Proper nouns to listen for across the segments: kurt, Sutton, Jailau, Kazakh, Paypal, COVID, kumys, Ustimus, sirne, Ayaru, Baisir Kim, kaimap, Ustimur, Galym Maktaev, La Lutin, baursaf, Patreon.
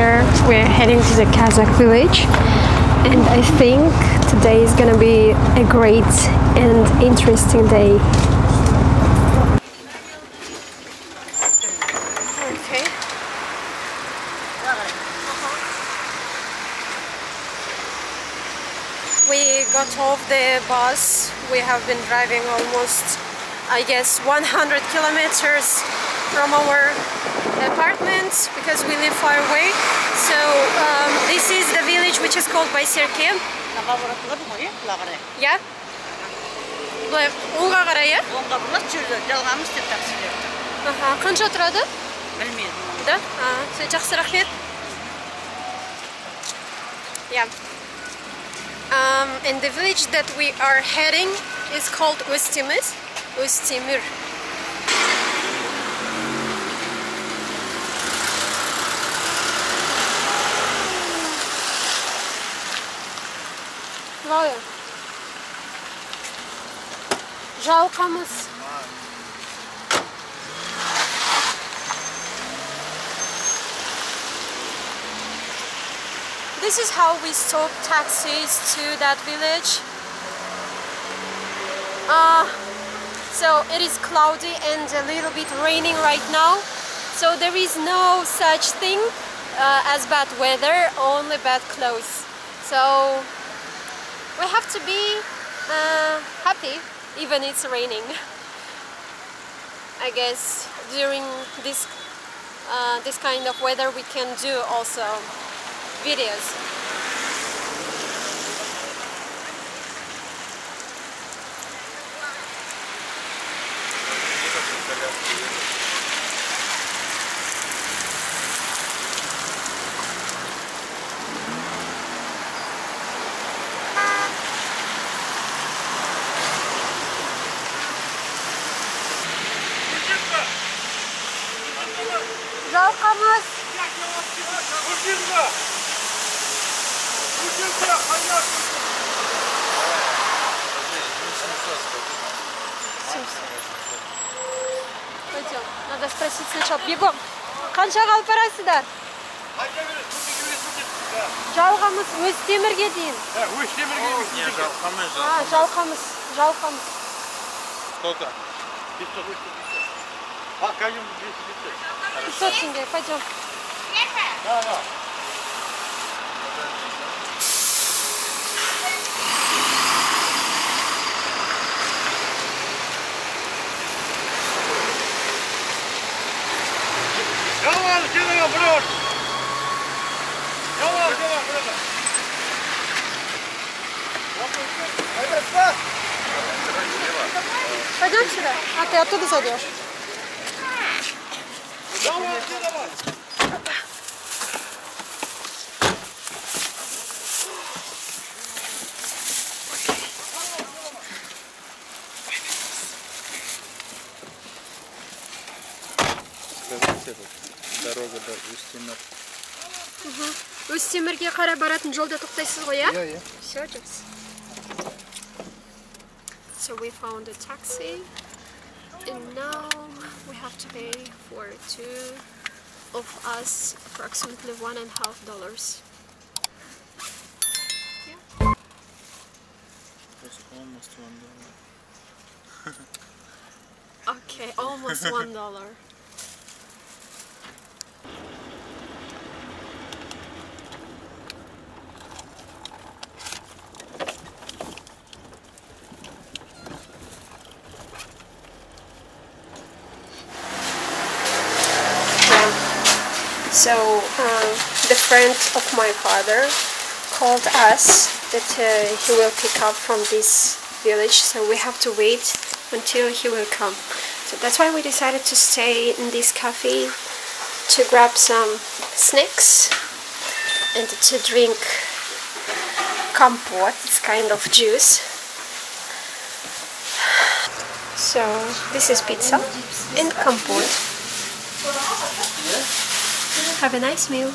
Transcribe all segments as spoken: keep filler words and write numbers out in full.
here we're heading to the Kazakh village, and I think today is gonna be a great and interesting day. Okay. We got off the bus. We have been driving almost, I guess, one hundred kilometers from our apartments because we live far away. So um, this is the village which is called Baisir Kim. Yeah. Yeah. Um, and the village that we are heading is called Ustimus, Ustimur. Жалкамыз. This is how we stop taxis to that village. Uh, so it is cloudy and a little bit raining right now. So there is no such thing uh, as bad weather, only bad clothes. So we have to be uh, happy, even it's raining. I guess during this uh, this kind of weather we can do also videos. Надо спросить сначала. Бегом. Қанша қалып барасыздар? Жалқамыз Өстемірге дейін. Жалқамыз, жалқамыз. Сколько? пятьсот тенге. Пойдем. Да, да. Пойдем сюда, а ты оттуда зайдешь. Давай, давай. Дорога до Устимура. Угу. Устимурге қарай баратын жолда тоқтайсыз ғой, а? Yeah, yeah. Все, жақсы. So we found a taxi, and now we have to pay for two of us approximately one and a half dollars. Yeah. It's almost one dollar. Okay, almost one dollar. So um, the friend of my father called us that uh, he will pick up from this village, so we have to wait until he will come. So that's why we decided to stay in this cafe to grab some snacks and to drink compote, it's kind of juice. So this is pizza and compote. Have a nice meal.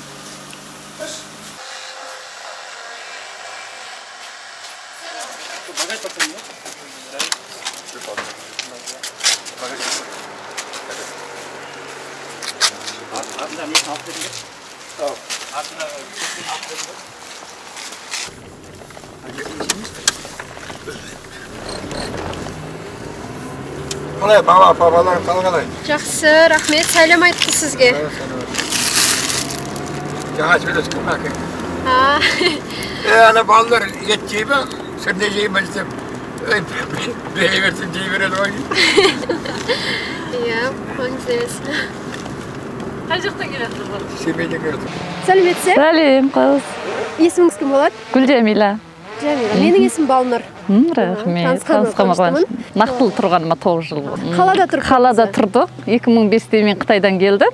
Oh. Qalay baba, babalar qalqalay. Yaxşı, rahmet. Saylam aytdı sizə. Yaxşı bilirsiniz ki, məqə. Ha. Ana ballar yetcəyibə, səndəcəyi bilsəm. Deyirsən, deyirən oy. Ya, qoncuz. Hacıqda gələtdir. Səbədə gələtdir. Salamətsən? Salam, qız. İsminiz kim olad? Gülcəmilə. Cəmilə. Mənim ismim Balnur. Рахмет. Танысқамаған. Нақтылы тұрғаныма тоғыз жыл болды. Қалада тұрдық. Қалада тұрдық. екі мың бесте мен Қытайдан келдім.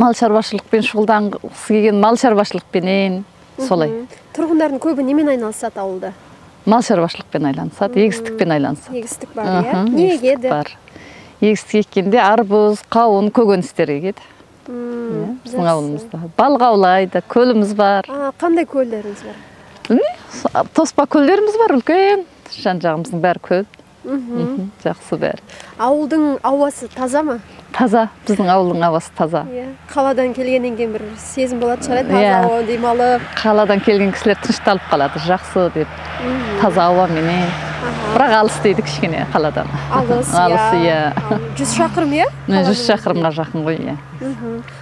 мал шаруашылықпен шұғылданғысы келген мал шаруашылықпенен солай. Тұрғындардың көбі немен айналысады ауылда? Мал шаруашылықпен айналысады, егістікпен айналысады. Егістік бар, иә? Не егеді? Егістік еккенде арбыз, қауын, көгөністер егеді. Біздің ауылымызда. Балға аулайды, көліміз бар. Қандай көлдеріңіз бар? Тоспа көлдеріміз бар, үлкен. Жан жағымыздың бәрі көл. Жақсы бәрі. Ауылдың ауасы таза ма? Таза. Біздің ауылдың ауасы таза. Қаладан келгеннен кейін бір сезім болады шығар, таза ауа демалып. Қаладан келген кісілер тынышталып қалады, жақсы деп. Таза ауа мені. Бірақ алыс дейді кішкене қаладан. Алыс, иә. Жүз шақырым, иә? Жүз шақырымға жақын ғой, иә.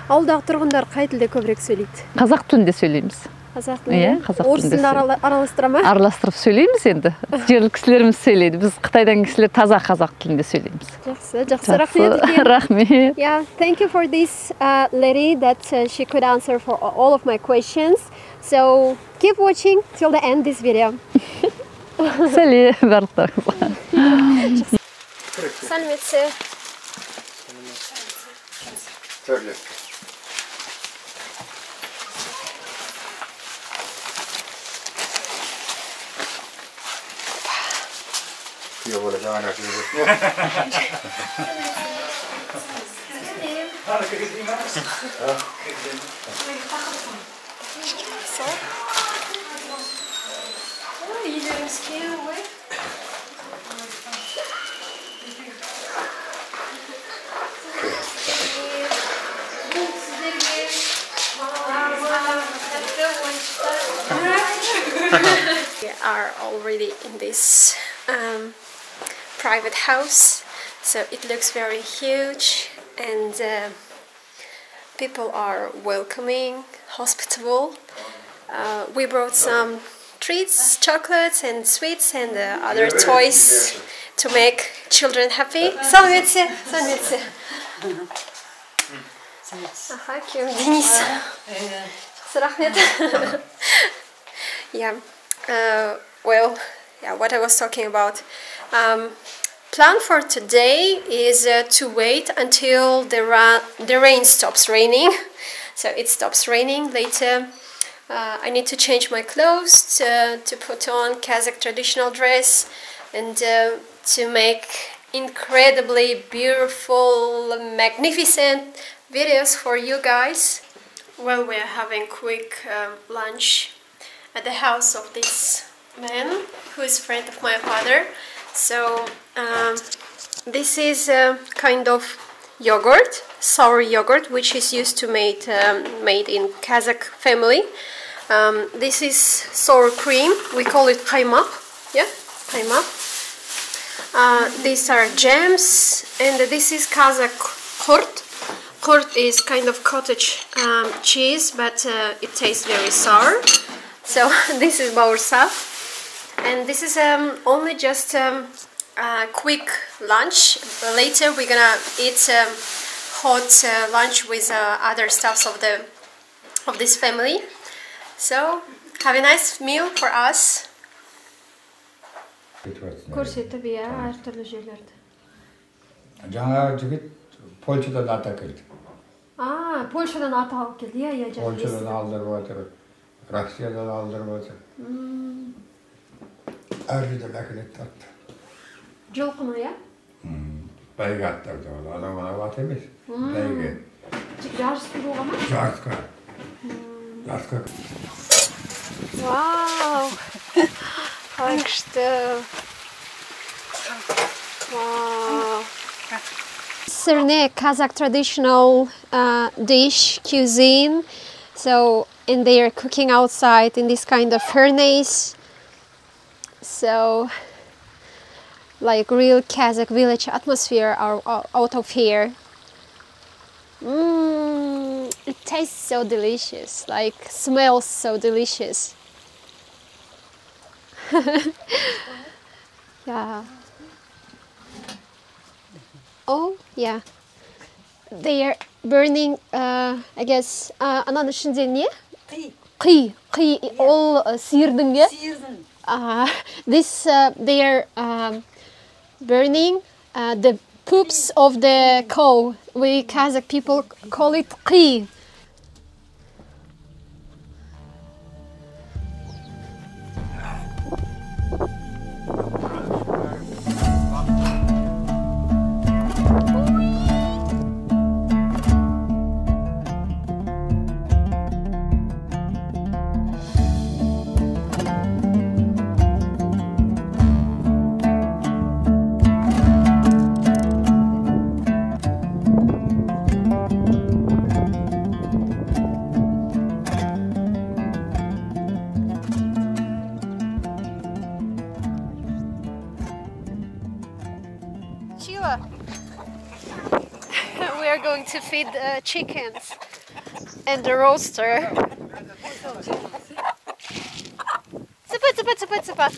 Ауылдағы тұрғындар қай тілде көбірек сөйлейді? Қазақ тілінде сөйлейміз. Қазақ тілінде? Орыс тілінде араластыра ма? Араластырып сөйлейміз енді. Жерлік кісілеріміз сөйлейді. Біз Қытайдан кісілер таза қазақ тілінде сөйлейміз. Жақсы, жақсы. Рахмет. Рахмет. Yeah, thank you for this lady that she could answer for all of my questions. So keep watching till the end this video. Сәлем, барлықтарыңызға. Сәлеметсе. Төрлік. Құйы болы жаңа көзіп. We are already in this um, private house, so it looks very huge, and uh, people are welcoming, hospitable. Uh, we brought some treats, chocolates and sweets and uh, other toys to make children happy. Salvete, salvete. Aha, kim Denis. Yeah. Uh, well, yeah. What I was talking about. Um, plan for today is uh, to wait until the ra the rain stops raining. So it stops raining later. Uh, I need to change my clothes, to, to put on Kazakh traditional dress and uh, to make incredibly beautiful, magnificent videos for you guys. Well, we are having quick uh, lunch at the house of this man who is a friend of my father. So um, this is a kind of yogurt, sour yogurt, which is used to made, um, made in Kazakh family. Um, this is sour cream, we call it kaimap, yeah, kaimap. Uh, these are jams, and this is Kazakh kurt. Kurt is kind of cottage um, cheese, but uh, it tastes very sour. So this is baursaf, and this is um, only just um, a quick lunch. Later we're gonna eat um, hot uh, lunch with uh, other stuffs of the of this family. So, have a nice meal for us. Көрсетіп, иә, әртүрлі жерлерді. Жаңа жігіт Польшадан ата келді. Aa, Polsha'dan at alıp geldi ya yiyecek. Polsha'dan aldırmadır, Rusya'dan aldırmadır. Hmm. Öyle de meklet tattı. Cılkını ya? Hmm. Dayı attırdı onu, adam bana batırmış. Hmm. Dayı. Jarsko ama? Jarsko. Jarsko. Wow. Как что? Wow. Sirne, Kazakh traditional uh, dish cuisine. So, and they are cooking outside in this kind of furnace. So, like real Kazakh village atmosphere are out of here. Mmm, it tastes so delicious, like smells so delicious. Yeah. Oh, yeah. They are burning, uh, I guess, uh, another shinzenye? Qi. Qi, all uh, sirne. Uh, this, uh, they are um, burning uh, the poops of the cow. We Kazakh people call it qi. To feed uh, chickens and the roaster. Zipa, zipa, zipa, zipa.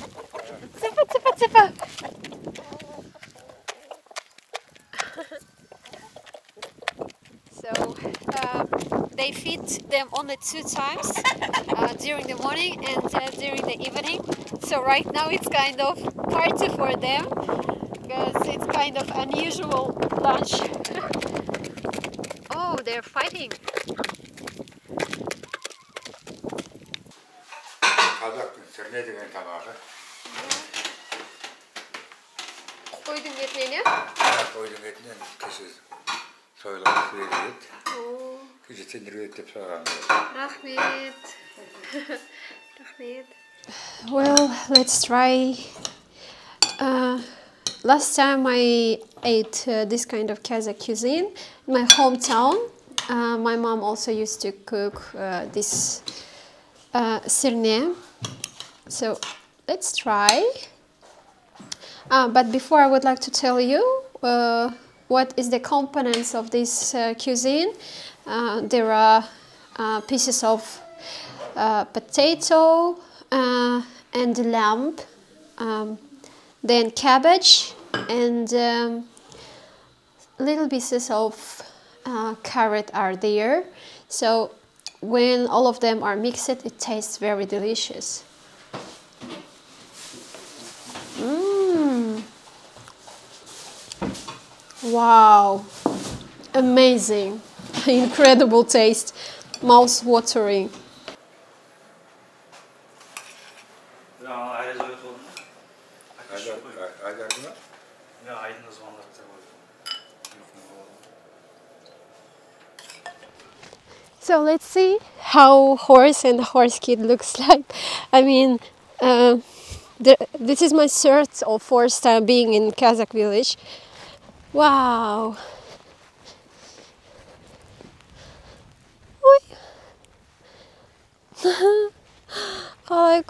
Zipa, zipa, zipa. So uh, they feed them only two times uh, during the morning and uh, during the evening. So right now it's kind of party for them because it's kind of unusual lunch. Oh, they're fighting. Kazakh'ın sirne denen tabağı. Koydum etlerini. Koydum etlerini kesiz. Soyulmuş et. Oo. Küçük sindirip tepsi haline. Rahmet. Rahmet. Well, let's try. Uh, Last time I ate uh, this kind of Kazakh cuisine in my hometown. Uh, my mom also used to cook uh, this uh, sirne. So let's try. Uh, but before, I would like to tell you uh, what is the components of this uh, cuisine. Uh, there are uh, pieces of uh, potato uh, and lamb. Um, then cabbage and um, little pieces of uh, carrot are there. So when all of them are mixed, it tastes very delicious. Mmm. Wow, amazing, incredible taste, mouth watering. So let's see how horse and horse kid looks like. I mean, uh, the, this is my third or fourth time being in Kazakh village. Wow. Ой.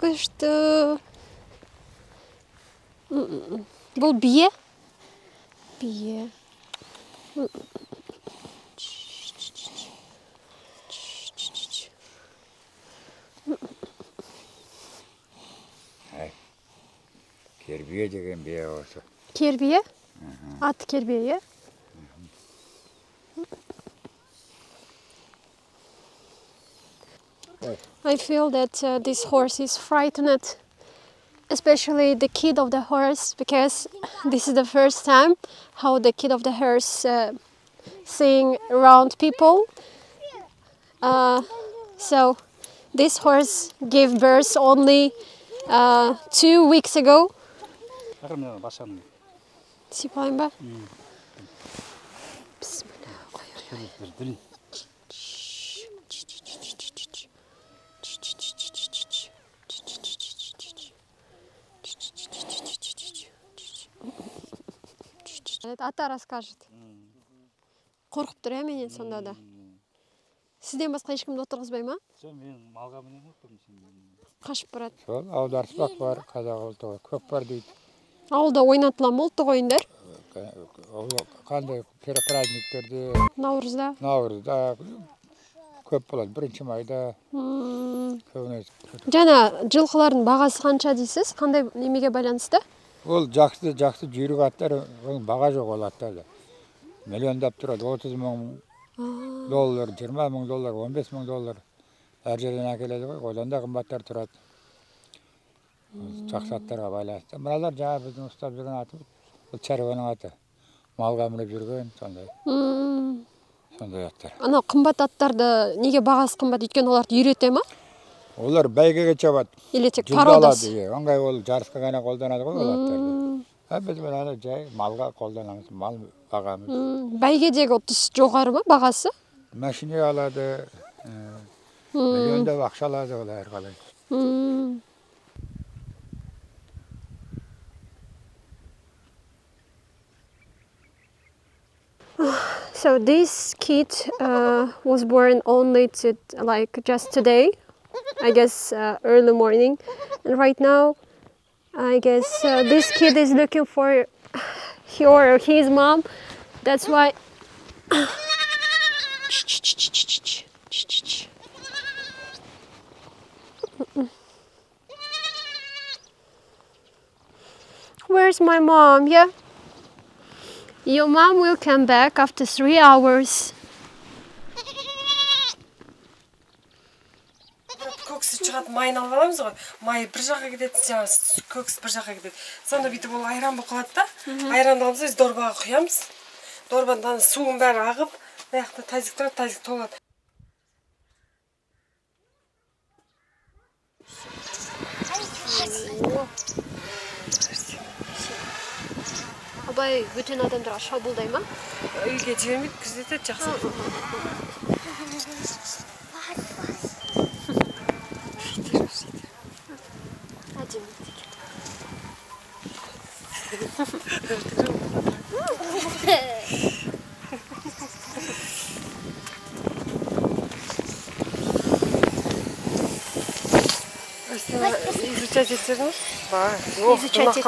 Бұл бие? Бие. Кербие деген бие осы. Кербие? Аты кербие, е? I feel that uh, this horse is frightened. Especially the kid of the horse, because this is the first time how the kid of the horse uh, seeing round people. Uh, so this horse gave birth only uh, two weeks ago. Ата расскажет. Коркуп тур э менен сонда да. Сизден башка эч кимди отургузбайма? Жок, мен малга менен отурмун. Кашып барат. Ошол ауылда аршылак бар, казак олтогу көп бар дейт. Ауылда ойнатылам олтог оюндар. Кандай праздниктерде? Наурузда. Наурузда көп болот, биринчи майда. Жана жылкылардын багасы канча дейсиз? Кандай эмеге байланыштуу? Ол жақсы жақсы жүйрік аттар баға жоқ ол аттарды. Миллиондап тұрады, отуз миң доллар, жыйырма миң доллар, он беш миң доллар. Әр жерден әкеледі ғой, одан да қымбаттар тұрады. Жақсы аттарға байланысты. Мыналар жаңа біздің ұстап жүрген атымыз, бұл шаруаның аты. Малға мініп жүрген сондай. Сондай аттар. Ана қымбат аттарды неге бағасы қымбат? Өйткені оларды үйрете ма? Олар бәйгеге чабат. Елетек пародас. Аңғай ол жарысқа ғана қолданады ғой оларды. А біз мынаны жай малға қолданамыз, мал бағамыз. Бәйгедегі отыз жоғары ма бағасы? Машине алады, миллиондап ақша алады олар қалай. So this kid uh, was born only to like just today. I guess uh, early morning, and right now I guess uh, this kid is looking for her or his mom. That's why Where's my mom? Yeah, your mom will come back after three hours. Чыгат майын алып аламыз ғой. Май бир жаққа кетеді, жаңағы көксі бир жаққа кетеді. Сонда бүйтіп ол айран болып қалады да. Айранды аламыз, біз дорбаға құямыз. Дорбадан суын бәрі ағып, аяқта тазик тұрады, тазик толады. Абай бүтін адамдар аша болдай ма? Үйге жібермейді, күзетеді, жақсы. Изучать этерну? Да. Изучать этерну.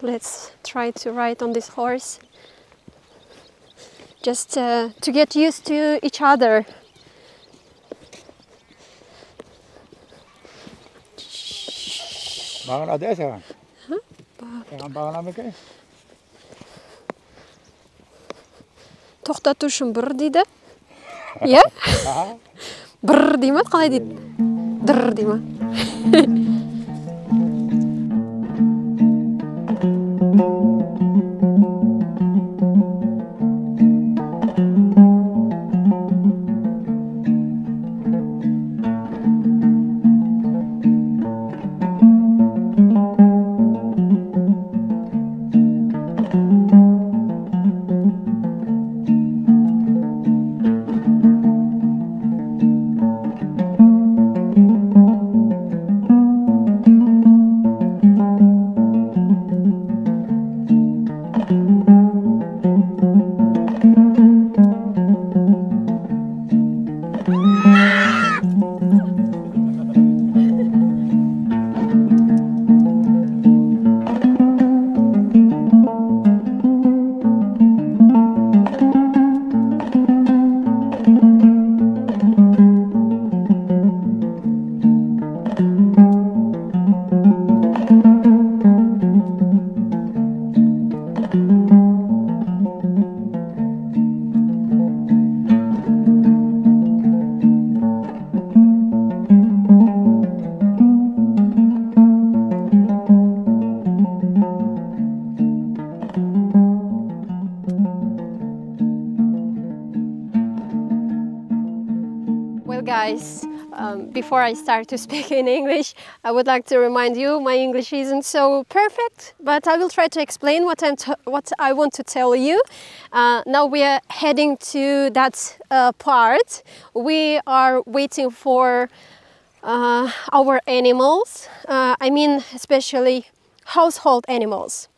Let's try to ride on this horse. Just uh, to get used to each other. Bagan ada sekarang? Hah? Bagan bagan apa ke? Toxtatu shun bir deydi. Ya? Bir deyman qalay deydi? Dir deyman. you guys, um, before I start to speak in English, I would like to remind you my English isn't so perfect, but I will try to explain what, I'm t what I want to tell you. Uh, now we are heading to that uh, part. We are waiting for uh, our animals, uh, I mean especially household animals.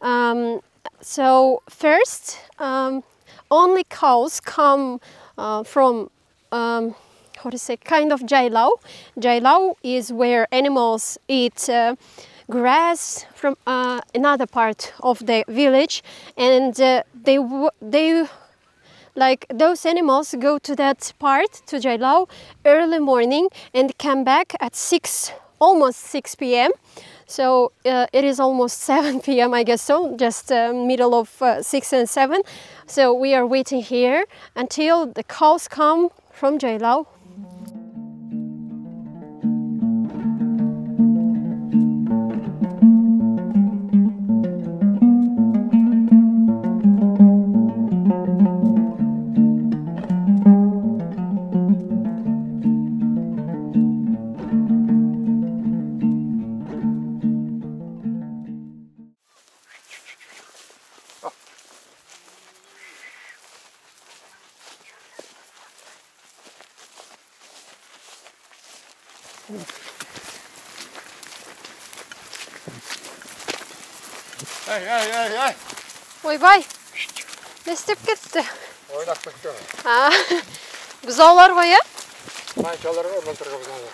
Um, so first, um, only cows come uh, from um, how to say kind of Jailau. Jailau is where animals eat uh, grass from uh, another part of the village, and uh, they w they like those animals go to that part to Jailau early morning and come back at six, almost six p m So uh, it is almost seven p m I guess, so just uh, middle of uh, six and seven. So we are waiting here until the cows come from Jailau. Ay, ay, ay, ay. Oy bay. Nestip gitti. Oynak bakıyor. Ha. Buzağlar var ya. Mançaları oradan tırga buzağlar.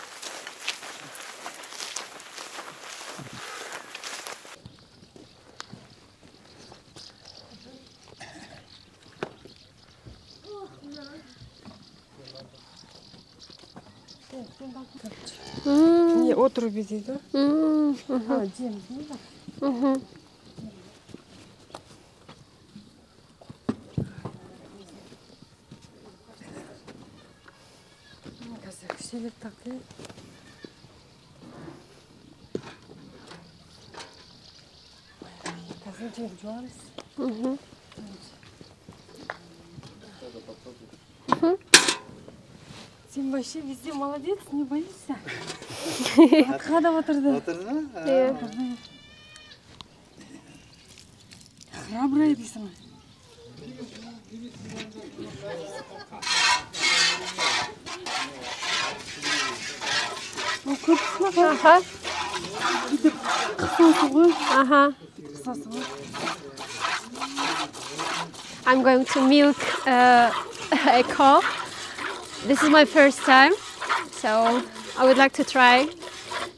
Не отруби здесь, да? А, дем, да? Казах, все ведь так, да? Казах, дем, джуарс. Угу. Угу. Sen başı bizi maladets, ne bayılsa. Arkada batırdı. Batırdı mı? Evet. Sıra buraya değilsin. O kırpısına kadar. Gidip kısa soğuk. Aha. Kısa soğuk. I'm going to milk uh, a cow. This is my first time, so I would like to try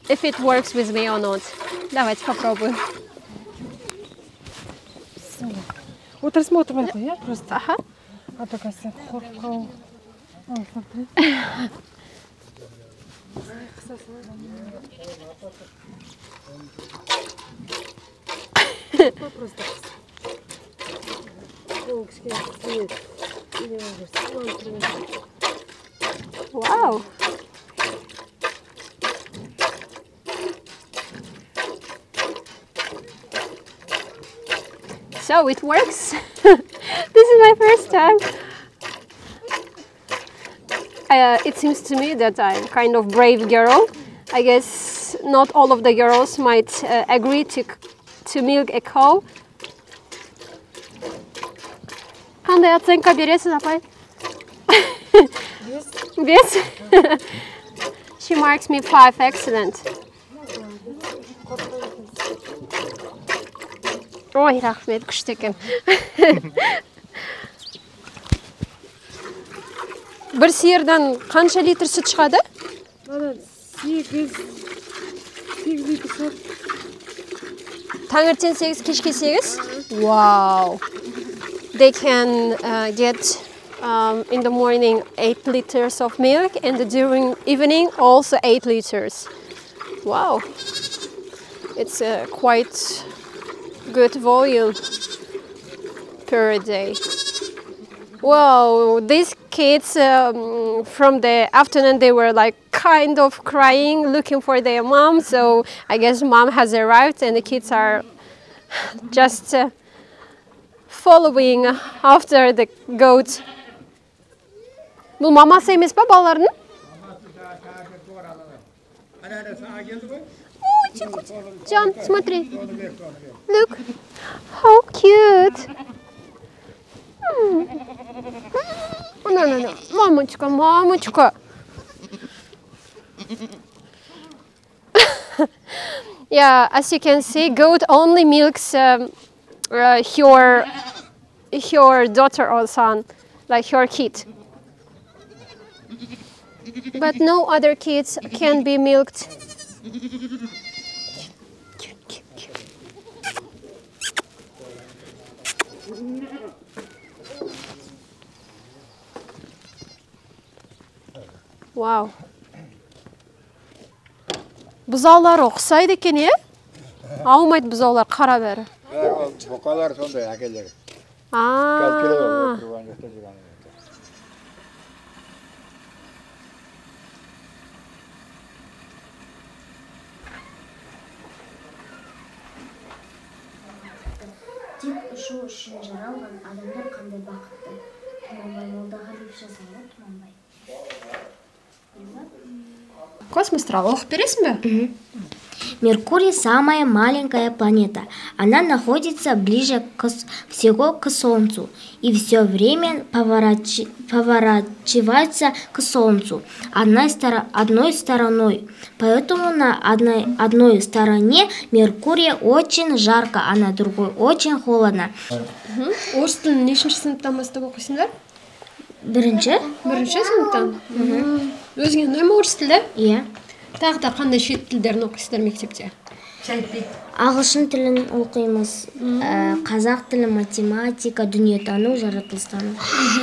if it works with me or not. Давайте попробуем. Вот рассмотрим это, я просто. Ага. А то костя хоркал. Ой, смотри. Просто. Лукский цвет. Или может. Wow! So it works. This is my first time. Uh, it seems to me that I'm kind of brave girl. I guess not all of the girls might uh, agree to to milk a cow. Qanday ocenka beresiz apay? This? She marks me five, excellent. Oy, rahmet, kuştekim. Bir siyirden qancha litr süt chiqadi? sekiz litr süt. Tangirten sekiz, kechki sekiz? Wow. They can uh, get Um, in the morning eight liters of milk, and during evening also eight liters. Wow, it's a quite good volume per day. Wow, these kids um, from the afternoon, they were like kind of crying, looking for their mom, so I guess mom has arrived and the kids are just uh, following after the goat. Bu maması emes pa balalarının? John, смотри. Look, how cute. No, no, no. Мамочка, мамочка. Yeah, as you can see, goat only milks um, uh, her her daughter or son, like her kid. But no other kids can be milked. Wow. Buzallar o'xshaydi ekan, e? Avmaydi buzallar, qara beri. Buqalar sonday akalari. Aa. Космос троллох, пересме? Меркурий самая маленькая планета. Она находится ближе к, всего к Солнцу и все время поворачи, поворачивается к Солнцу одной, стор, одной стороной. Поэтому на одной, одной стороне Меркурия очень жарко, а на другой очень холодно. Остын, нешінші сыныптан бастап оқисыңдар? Бірінші? Бірінші сыныптан? Өзіңе нөме орыс тілі? Иә. Тағы да қандай шет тілдерін оқисыңдар мектепте? Ағылшын тілін оқимыз, қазақ тілі, математика, дүниетану, жаратылыстану.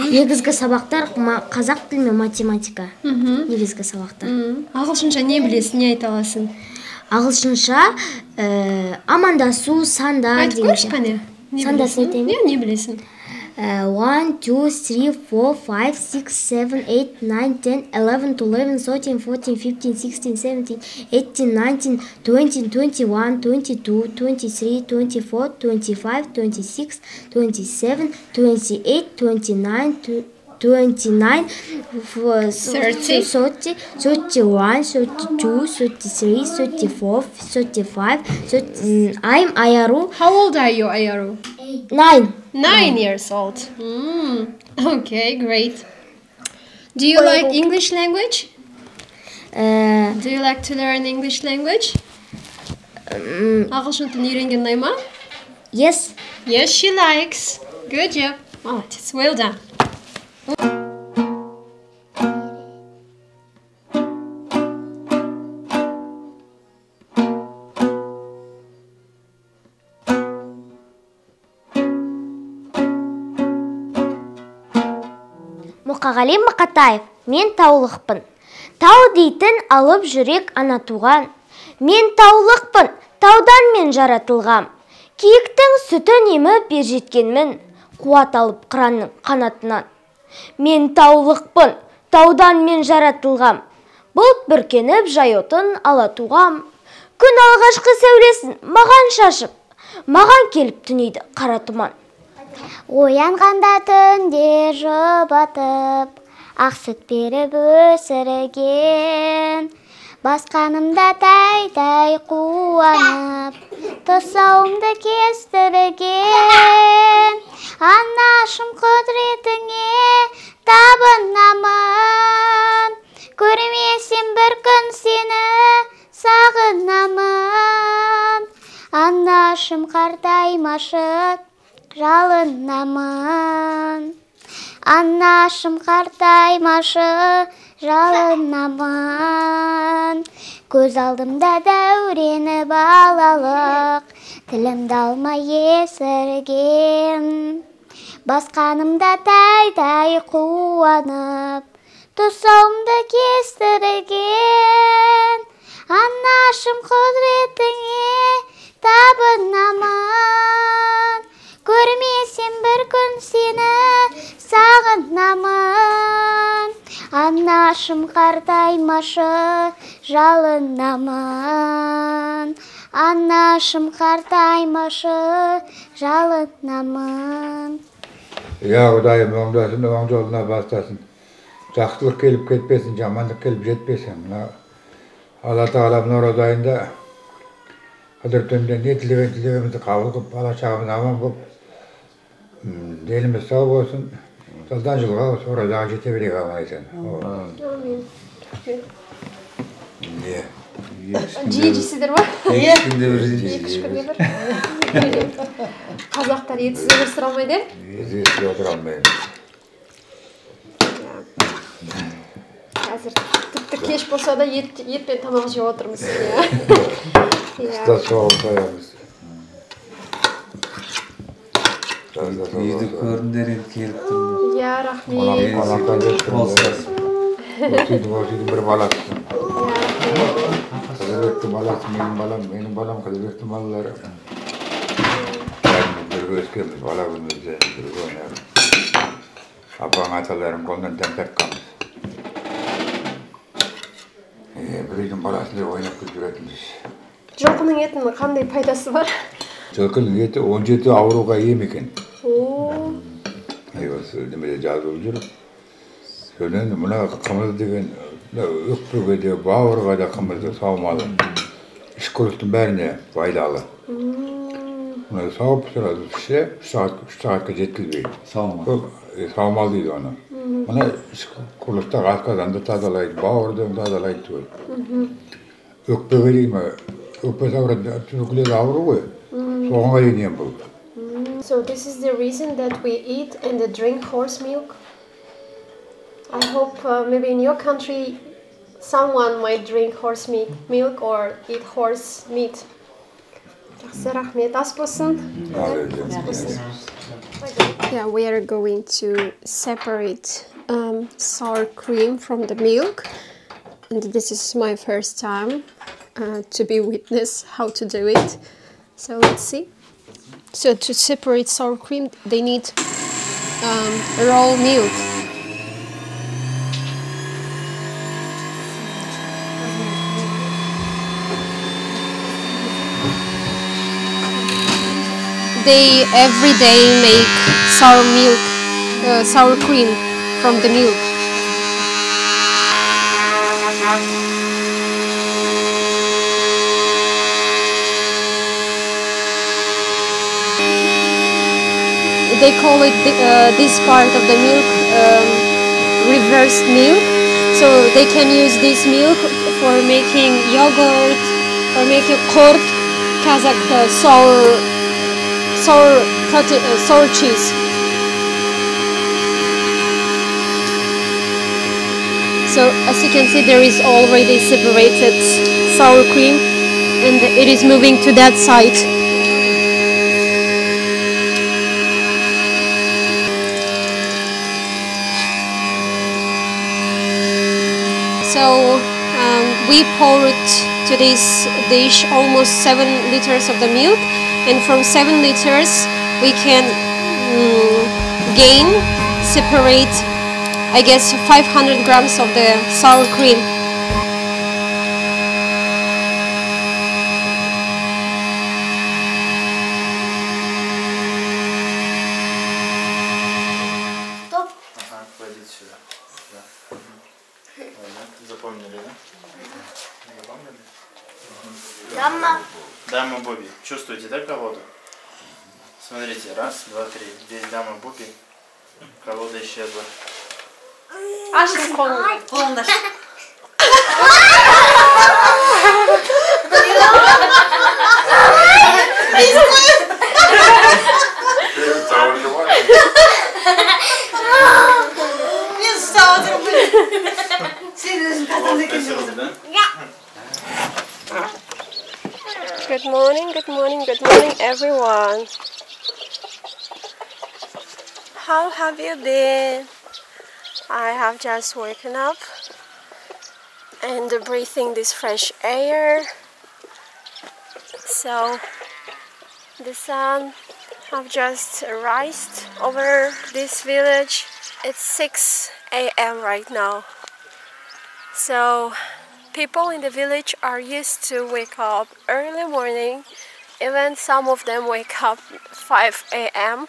Негізгі сабақтар қазақ тілі мен математика. Негізгі сабақтар. Ағылшынша не білесің, не айта аласың? Ағылшынша амандасу, санда. Айтып көрші қане? Сандасын айтайын? Не білесің? one, two, three, four, five, six, seven, eight, nine, ten, eleven, twelve, thirteen, fourteen, fifteen, sixteen, seventeen, eighteen, nineteen, twenty, twenty-one, twenty-two, twenty-three, twenty-four, twenty-five, twenty-six, twenty-seven, twenty-eight, twenty-nine, thirty. I'm Ayaru. How old are you, Ayaru? Nine. Nine years old. Mm. Okay, great. Do you like English language? Uh, Do you like to learn English language? Um, yes. Yes, she likes. Good job. Oh, it's well done. Galym Maktaev, мен таулықпын. Тау дейтін алып жүрек ана туған. Мен таулықпын, таудан мен жаратылғам. Киіктің сүтін еміп ер жеткенмін, қуат алып қыранның қанатынан. Мен таулықпын, таудан мен жаратылғам. Бұлт бүркеніп жайотын ала туғам. Күн алғашқы сәулесін маған шашып, маған келіп түнейді қара тұман. Оянғанда түнде жұбатып, ақ сүт беріп өсірген. Басқанымда тәй-тәй қуанып, тұсауымды кестірген. Анашым құдіретіңе табынамын, көрмесем бір күн сені сағынамын. Анашым қартаймашы жалынамын, анашым қартаймашы жалынамын. Көз алдымда дәурені балалық, тілімді алмай есірген. Басқанымда тәй-тәй қуанып, тұсауымды кестірген. Анашым құдіретіңе табынамын, көрмесем бір күн сені сағынамын. Анашым қартаймашы жалынамын, анашым қартаймашы жалынамын. Я Құдайым, оңдасын, оң жолына бастасын. жақсылық келіп кетпесін, жамандық келіп жетпесін. Мына Алла Тағаланың оразайында Қадірлерден не тілеген тілегімізді қабыл қып, бала-шағамыз аман болып, еліміз сау болсын. Жылдан жылға осы оразаға жете берейік, аман есен. Жиі жейсіздер ма? Екі күнде бір жейсіздер. Екі үш күнде бір. Қазақтар етсіз өмір сүре алмайды? Етсіз өмір алмайды. Қазір тіпті кеш болса да ет пен тамақ жеп отырмыз. Қыста соғып қоямыз. Үйді көріңдер енді келіп тұрмыз. Иә, рахмет. Қонақтан жетіп тұрмыз. Өтеді өтеді бір баласы. Kazak'tı balas, benim balam, benim balam Kazak'tı malları. Ben bir gözükemiz, bala günümüzde bir oynarım. Abam atalarım kolundan temtek kalmış. Ee, bir gün balasını oynayıp güldüretmiş. Jok'unun etinin kanday paydası var? Jok'unun eti on yedi avroga yemekin. Ooo. Ayva söylemede cazolcurum. Söylendim, buna kımız degen. Өкпіге де, бауырға да қымызды саумалы. Іш құрыстың бәріне байлалы. Мұны сауып сұрады, үші үш сағатқа жеткізбейді. Саумалы. Саумалы дейді оны. Мұны іш құрысты қасқазанды тазалайды, бауырды тазалайды түгіл. Өкпіге дейме, өкпі сауырады, түзікледі ауыру ғой, соғанға дейінен бұл. So this is the reason that we eat and drink horse milk? I hope uh, maybe in your country someone might drink horse meat, milk or eat horse meat. Yeah, we are going to separate um, sour cream from the milk, and this is my first time uh, to be witness how to do it. So let's see. So to separate sour cream, they need um, raw milk. They every day make sour milk, uh, sour cream from the milk. They call it the, uh, this part of the milk um, reversed milk, so they can use this milk for making yogurt, for making kurt, Kazakh uh, sour. Sour, protein, uh, sour cheese. So as you can see, there is already separated sour cream, and it is moving to that side. So um, we poured to this dish almost seven liters of the milk. And from seven liters we can mm, gain, separate, I guess, five hundred grams of the sour cream. Чувствуете, да, колоду? Смотрите, раз, два, три. Здесь дама Буби, колода исчезла. Аж из полной. Полная. Не стало, ты блин. Серьезно, когда закинулся. Да? Good morning, good morning, good morning everyone. How have you been? I have just woken up and breathing this fresh air. So the sun have just risen over this village. It's six A M right now. So people in the village are used to wake up early morning, even some of them wake up five A M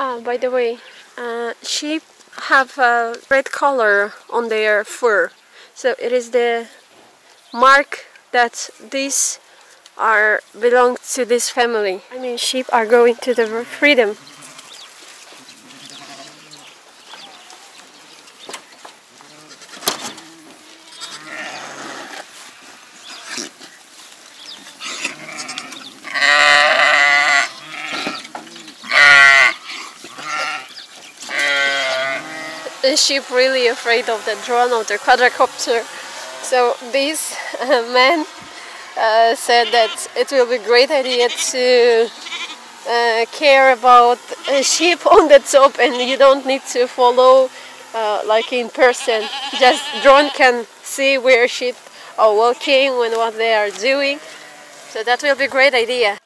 Ah, by the way, uh, sheep have a red color on their fur, so it is the mark that these are belong to this family. I mean, sheep are going to the freedom. The sheep really afraid of the drone, of the quadcopter. So this uh, man uh, said that it will be a great idea to uh, care about a sheep on the top, and you don't need to follow uh, like in person. Just drone can see where sheep are walking and what they are doing. So that will be a great idea.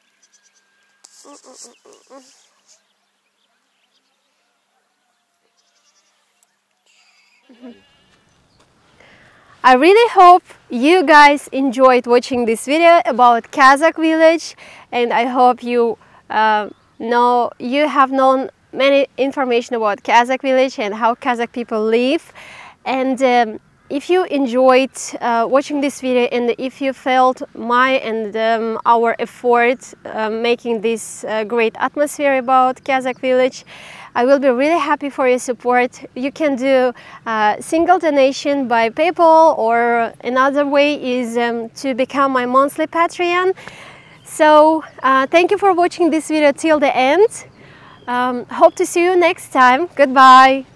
I really hope you guys enjoyed watching this video about Kazakh village, and I hope you uh, know you have known many information about Kazakh village and how Kazakh people live. And um, if you enjoyed uh, watching this video, and if you felt my and um, our effort uh, making this uh, great atmosphere about Kazakh village, I will be really happy for your support. You can do uh, single donation by PayPal, or another way is um, to become my monthly Patreon. So uh, thank you for watching this video till the end. Um, hope to see you next time. Goodbye.